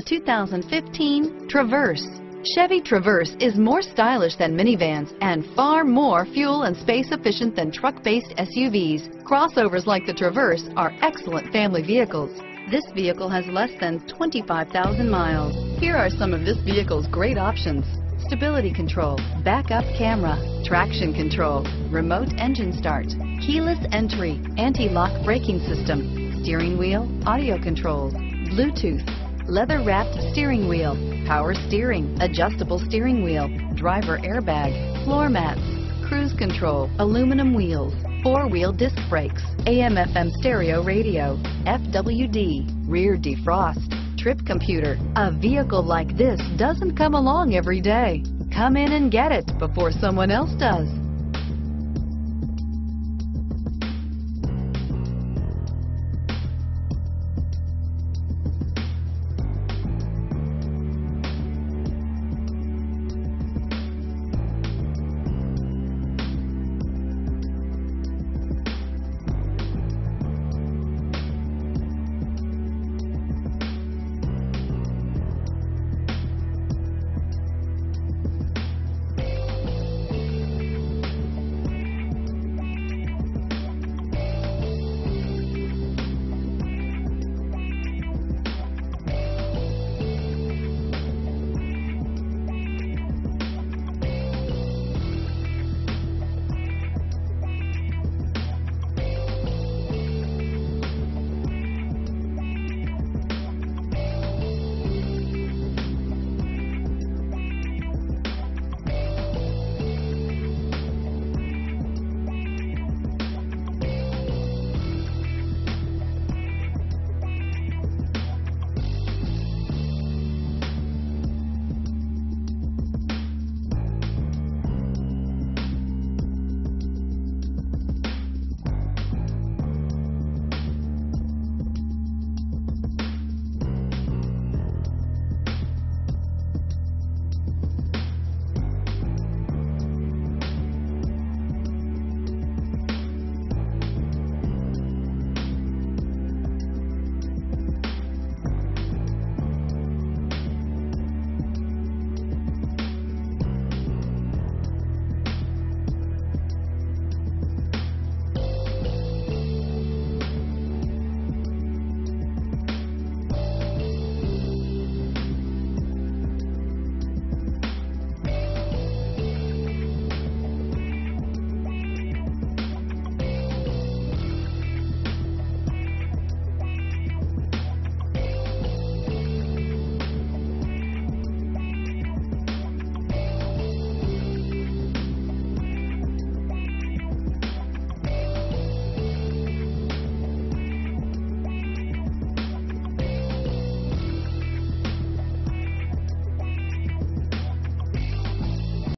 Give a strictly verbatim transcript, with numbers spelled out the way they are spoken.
The two thousand fifteen Traverse. Chevy Traverse is more stylish than minivans and far more fuel and space efficient than truck-based S U Vs. Crossovers like the Traverse are excellent family vehicles. This vehicle has less than twenty-five thousand miles. Here are some of this vehicle's great options: stability control, backup camera, traction control, remote engine start, keyless entry, anti-lock braking system, steering wheel audio controls, Bluetooth, leather-wrapped steering wheel, power steering, adjustable steering wheel, driver airbag, floor mats, cruise control, aluminum wheels, four-wheel disc brakes, A M F M stereo radio, F W D, rear defrost, trip computer. A vehicle like this doesn't come along every day. Come in and get it before someone else does.